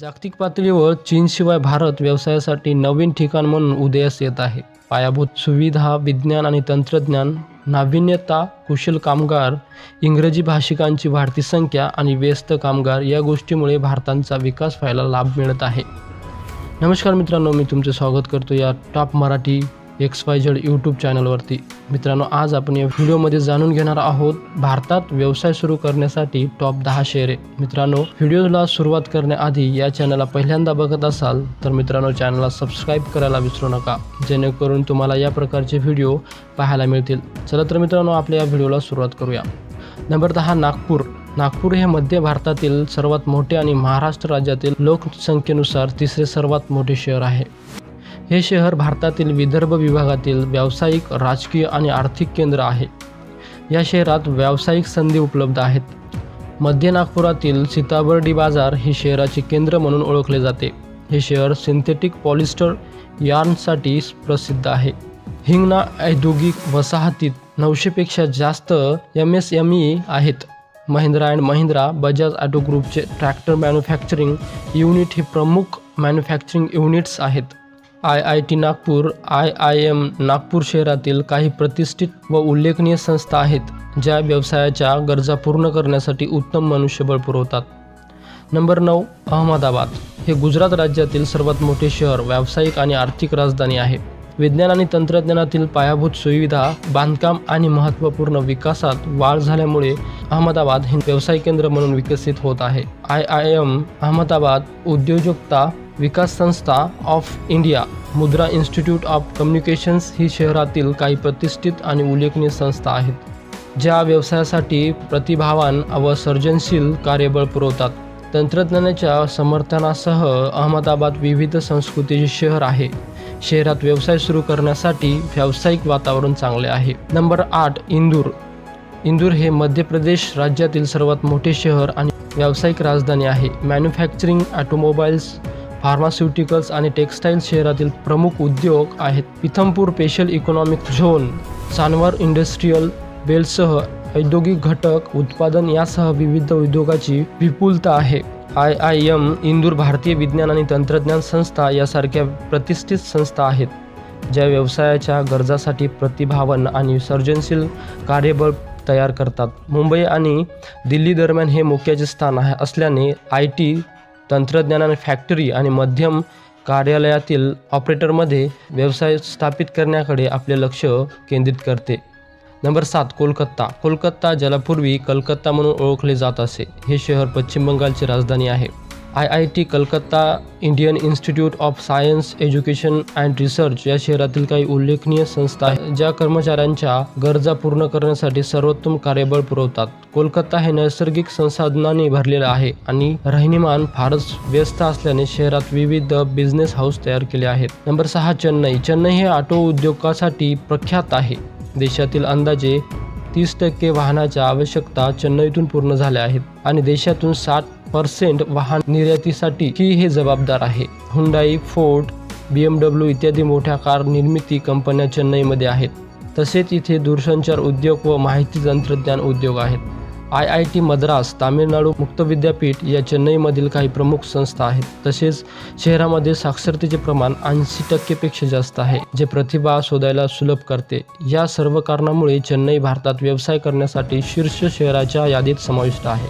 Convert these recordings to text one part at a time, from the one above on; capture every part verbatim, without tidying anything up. जागतिक पातळीवर चीनशिवाय भारत व्यवसायासाठी नवीन ठिकाण म्हणून उदयास येत आहे। पायाभूत सुविधा, विज्ञान आणि तंत्रज्ञान, नाविन्यता, कुशल कामगार, इंग्रजी भाषिकांची वाढती संख्या आणि व्यस्त कामगार या गोष्टीमुळे भारताचा विकास व्हायला लाभ मिळत आहे। नमस्कार मित्रांनो, मी तुमचे स्वागत करतो या top Marathi X Y Z YouTube चॅनलवरती। मित्रांनो, आज आपण या व्हिडिओमध्ये जाणून घेणार आहोत भारतात व्यवसाय सुरू करण्यासाठी टॉप दहा शहरे। मित्रांनो, व्हिडिओला सुरुवात करण्याआधी या चॅनलला पहिल्यांदा बघत असाल तर मित्रांनो चॅनलला सबस्क्राईब करायला विसरू नका, जेणेकरून तुम्हाला या प्रकारचे व्हिडिओ पाहायला मिळतील। चला तर मित्रांनो, आपल्या या व्हिडिओला सुरुवात करूया। नंबर दहा, नागपूर। नागपूर हे मध्य भारतातील सर्वात मोठे आणि महाराष्ट्र राज्यातील लोकसंख्येनुसार तिसरे सर्वात मोठे शहर आहे। हे शहर भारतातील विदर्भ विभागातील व्यावसायिक, राजकीय आणि आर्थिक केंद्र आहे। या शहरात व्यावसायिक संधी उपलब्ध आहेत। मध्य नागपुरातील सीताबर्डी बाजार हे शहराचे केंद्र म्हणून ओळखले जाते। हे शहर सिंथेटिक पॉलिस्टर यार्नसाठी प्रसिद्ध आहे। हिंगणा औद्योगिक वसाहतीत नऊशे पेक्षा जास्त एम एस एम ई आहेत। महिंद्रा अँड महिंद्रा, बजाज ऑटो ग्रुपचे ट्रॅक्टर मॅन्युफॅक्चरिंग युनिट हे प्रमुख मॅन्युफॅक्चरिंग युनिट्स आहेत। I I T Nagpur, I I M Nagpur शहरातील काही प्रतिष्ठित व उल्लेखनीय संस्था आहेत ज्या व्यवसायाच्या गरजा पूर्ण करण्यासाठी उत्तम मनुष्यबळ पुरवतात। नंबर नऊ, अहमदाबाद हे गुजरात राज्यातील सर्वात मोठे शहर, व्यावसायिक आणि आर्थिक राजधानी आहे। विज्ञान आणि तंत्रज्ञानातील पायाभूत सुविधा, बांधकाम आणि महत्त्वपूर्ण विकासात वाढ झाल्यामुळे अहमदाबाद हे व्यवसाय केंद्र म्हणून विकसित होत आहे। आय आय एम अहमदाबाद उद्योजकता विकास संस्था of India, Mudra institute of communications ही शहरातील काही प्रतिष्ठित आणि उल्लेखनीय संस्था आहेत ज्या व्यवसायासाठी प्रतिभावान व सर्जनशील कार्यबळ पुरवतात। तंत्रज्ञानाच्या समर्थनासह अहमदाबाद विविध संस्कृतीचे शहर आहे। शहरात व्यवसाय सुरू करण्यासाठी व्यावसायिक वातावरण चांगले आहे। नंबर आठ, इंदूर। इंदूर हे मध्य प्रदेश राज्यातील सर्वात मोठे शहर आणि व्यावसायिक राजधानी आहे। मॅन्युफॅक्चरिंग, ऑटोमोबाईल्स, फार्मास्युटिकल्स आणि टेक्स्टाईल्स शहरातील प्रमुख उद्योग आहेत। Pithampur special economic zone, Sanwer industrial बेल्टसह औद्योगिक घटक, उत्पादन यासह विविध उद्योगाची विपुलता आहे। आय आय एम इंदूर भारतीय विज्ञान आणि तंत्रज्ञान संस्था यासारख्या प्रतिष्ठित संस्था आहेत ज्या व्यवसायाच्या गरजासाठी प्रतिभावान आणि सर्जनशील कार्यबळ तयार करतात। मुंबई आणि दिल्ली दरम्यान हे मुख्याचे स्थान आहे असल्याने आय टी, तंत्रज्ञान, फॅक्टरी आणि मध्यम कार्यालयातील ऑपरेटरमध्ये व्यवसाय स्थापित करण्याकडे आपले लक्ष केंद्रित करते। नंबर सात, कोलकाता। कोलकाता ज्याला पूर्वी कलकत्ता म्हणून ओळखले जात असे, हे शहर पश्चिम बंगालची राजधानी आहे। I I T Calcutta, Indian institute of science education and research या शहरातील काही उल्लेखनीय संस्था आहेत ज्या कर्मचाऱ्यांच्या गरजा पूर्ण करण्यासाठी सर्वोत्तम कार्यबळ पुरवतात। कोलकाता हे नैसर्गिक संसाधनांनी भरलेलं आहे आणि राहणीमान फारच व्यस्त असल्याने शहरात विविध बिझनेस हाऊस तयार केले आहेत। नंबर सहा, चेन्नई। चेन्नई हे ऑटो उद्योगासाठी प्रख्यात आहे। देशातील अंदाजे तीस टक्के वाहनाच्या आवश्यकता चेन्नईतून पूर्ण झाल्या आहेत आणि देशातून साठ पर्सेंट वाहन निर्यातीसाठी ही हे जबाबदार आहे। Hyundai, Ford, B M W इत्यादी मोठ्या कार निर्मिती कंपन्या चेन्नईमध्ये आहेत। तसेच इथे दूरसंचार उद्योग व माहिती तंत्रज्ञान उद्योग आहेत। I I T Madras, Tamil Nadu मुक्त विद्यापीठ या चेन्नईमधील काही प्रमुख संस्था आहेत। तसेच शहरामध्ये साक्षरतेचे प्रमाण ऐंशी टक्केपेक्षा जास्त आहे, जे प्रतिभा शोधायला सुलभ करते। या सर्व कारणामुळे चेन्नई भारतात व्यवसाय करण्यासाठी शीर्ष शहराच्या यादीत समाविष्ट आहे।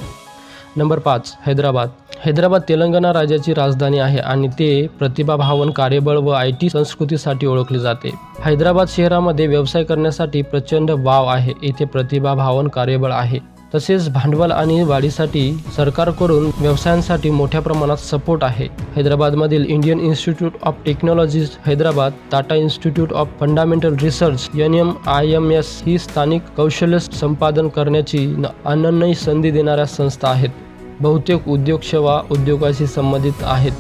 नंबर पाच, हैदराबाद। हैदराबाद तेलंगणा राज्याची राजधानी आहे आणि ते प्रतिभाभावन, कार्यबळ व आय टी संस्कृतीसाठी ओळखले जाते। हैदराबाद शहरामध्ये व्यवसाय करण्यासाठी प्रचंड वाव आहे। येथे प्रतिभाभावन कार्यबळ आहे, तसेच भांडवल आणि वाढीसाठी सरकारकडून व्यवसायांसाठी मोठ्या प्रमाणात सपोर्ट आहे। हैदराबादमधील Indian institute of technologies Hyderabad, Tata institute of fundamental research N M I M S ही स्थानिक कौशल्य संपादन करण्याची अनन्य संधी देणाऱ्या संस्था आहेत। बहुतेक उद्योग सेवा उद्योगाशी संबंधित आहेत,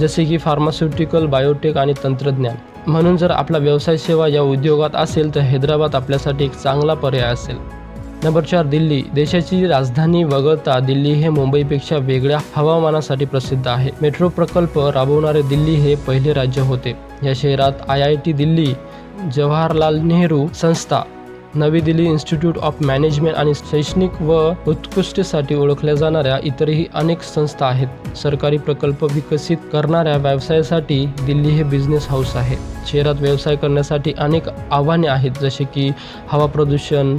जसे की फार्मास्युटिकल, बायोटेक आणि तंत्रज्ञान। म्हणून जर आपला व्यवसाय सेवा या उद्योगात असेल तर हैदराबाद आपल्यासाठी एक चांगला पर्याय असेल। नंबर चार, दिल्ली। देशाची राजधानी वगळता दिल्ली हे मुंबईपेक्षा वेगळ्या हवामानासाठी प्रसिद्ध आहे। मेट्रो प्रकल्प राबवणारे दिल्ली हे पहिले राज्य होते। या शहरात I I T Delhi, Jawaharlal Nehru संस्था, Navi Delhi institute of management आणि शैक्षणिक व उत्कृष्टतेसाठी ओळखल्या जाणाऱ्या इतरही अनेक संस्था आहेत। सरकारी प्रकल्प विकसित करणाऱ्या व्यवसायासाठी दिल्ली हे बिझनेस हाऊस आहे। शहरात व्यवसाय करण्यासाठी अनेक आव्हाने आहेत, जसे की हवा प्रदूषण,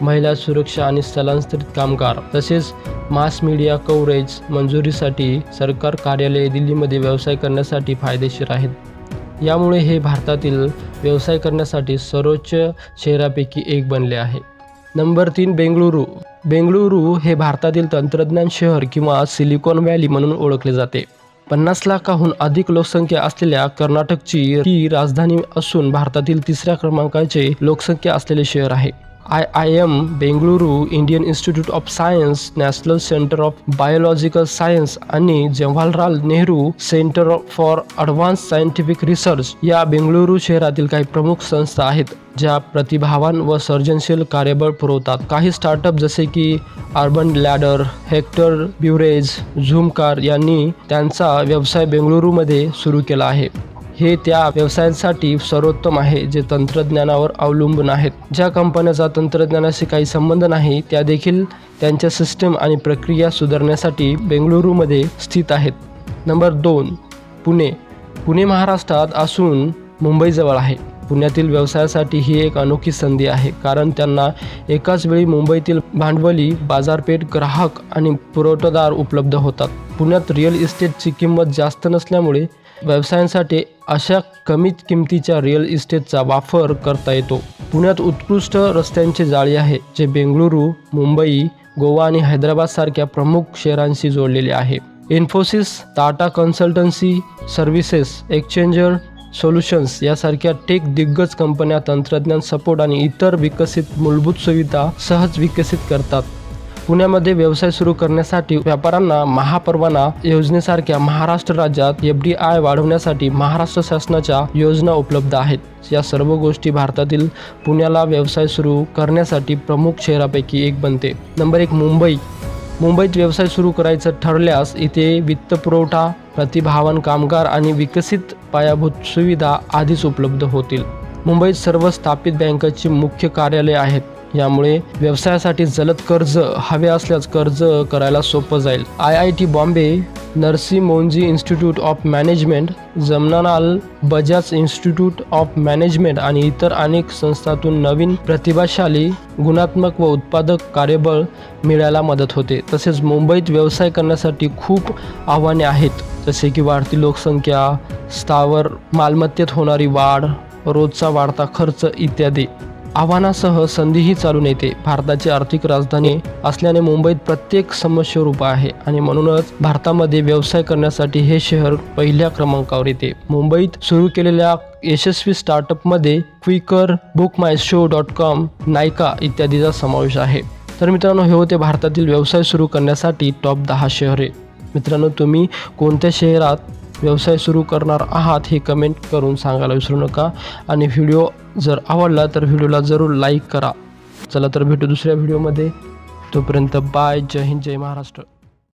महिला सुरक्षा आणि स्थलांतरित कामगार, तसेच मास मीडिया कव्हरेज मंजुरीसाठी सरकार कार्यालये दिल्लीमध्ये व्यवसाय करण्यासाठी फायदेशीर आहेत। यामुळे हे भारतातील व्यवसाय करण्यासाठी सर्वोच्च शहरापैकी एक बनले आहे। नंबर तीन, बेंगळुरू। बेंगळुरू हे भारतातील तंत्रज्ञान शहर किंवा सिलिकॉन व्हॅली म्हणून ओळखले जाते। पन्नास लाखाहून अधिक लोकसंख्या असलेल्या कर्नाटकची ही राजधानी असून भारतातील तिसऱ्या क्रमांकाचे लोकसंख्या असलेले शहर आहे। I I M Bengaluru, Indian institute of science, national centre of biological science आणि Jawaharlal Nehru centre for advance scientific research या बेंगळुरू शहरातील काही प्रमुख संस्था आहेत, ज्या प्रतिभावान व सर्जनशील कार्यबळ पुरवतात। काही स्टार्टअप जसे की Urban Ladder, Hector Beverages, Zoomcar यांनी त्यांचा व्यवसाय बेंगळुरूमध्ये सुरू केला आहे। हे त्या व्यवसायांसाठी सर्वोत्तम आहे जे तंत्रज्ञानावर अवलंबून आहेत। ज्या कंपन्यांचा तंत्रज्ञानाशी काही संबंध नाही त्या देखील त्यांच्या सिस्टम आणि प्रक्रिया सुधारण्यासाठी बेंगळुरूमध्ये स्थित आहेत। नंबर दोन, पुणे। पुणे महाराष्ट्रात असून मुंबईजवळ आहे। पुण्यातील व्यवसायासाठी ही एक अनोखी संधी आहे, कारण त्यांना एकाच वेळी मुंबईतील भांडवली बाजारपेठ, ग्राहक आणि पुरवठादार उपलब्ध होतात। पुण्यात रिअल इस्टेटची किंमत जास्त नसल्यामुळे व्यवसायांसाठी अशा कमीत किमतीच्या रिअल इस्टेटचा वापर करता येतो। पुण्यात उत्कृष्ट रस्त्यांचे जाळी आहे जे बेंगळुरू, मुंबई, गोवा आणि हैदराबाद सारख्या प्रमुख शहरांशी जोडलेले आहे। Infosys, Tata consultancy services, exchanger solutions यासारख्या टेक दिग्गज कंपन्या तंत्रज्ञान सपोर्ट आणि इतर विकसित मूलभूत सुविधा सहज विकसित करतात। पुण्यामध्ये व्यवसाय सुरू करण्यासाठी व्यापाऱ्यांना महापरवाना योजनेसारख्या महाराष्ट्र राज्यात एफ डी आय वाढवण्यासाठी महाराष्ट्र शासनाच्या योजना उपलब्ध आहेत। या सर्व गोष्टी भारतातील पुण्याला व्यवसाय सुरू करण्यासाठी प्रमुख शहरापैकी एक बनते। नंबर एक, मुंबई। मुंबईत व्यवसाय सुरू करायचं ठरल्यास इथे वित्तपुरवठा, प्रतिभावान कामगार आणि विकसित पायाभूत सुविधा आधीच उपलब्ध होतील। मुंबईत सर्व स्थापित बँकांची मुख्य कार्यालये आहेत, यामुळे व्यवसायासाठी जलद कर्ज हवे असल्यास कर्ज करायला सोपं जाईल। I I T Bombay, Narsee Monjee institute of management, Jamnalal Bajaj institute of management आणि इतर अनेक संस्थांतून नवीन प्रतिभाशाली, गुणात्मक व उत्पादक कार्यबळ मिळायला मदत होते। तसेच मुंबईत व्यवसाय करण्यासाठी खूप आव्हाने आहेत, जसे की वाढती लोकसंख्या, स्थावर मालमत्तेत होणारी वाढ, रोजचा वाढता खर्च इत्यादी आव्हानासह संधीही चालून येते। भारताची आर्थिक राजधानी असल्याने मुंबईत प्रत्येक समस्या रूप आहे आणि म्हणूनच भारतामध्ये व्यवसाय करण्यासाठी हे शहर पहिल्या क्रमांकावर येते। मुंबईत सुरू केलेल्या यशस्वी स्टार्टअपमध्ये Quikr, book my show dot com, Nykaa इत्यादीचा समावेश आहे। तर मित्रांनो, हे होते भारतातील व्यवसाय सुरू करण्यासाठी टॉप दहा शहरे। मित्रांनो, तुम्ही कोणत्या शहरात व्यवसाय सुरू करणार आहात हे कमेंट करून सांगायला विसरू नका आणि व्हिडिओ जर आवडला तर व्हिडिओला जरूर लाईक करा। चला तर भेटू दुसऱ्या व्हिडिओमध्ये, तोपर्यंत बाय, जय हिंद, जय महाराष्ट्र।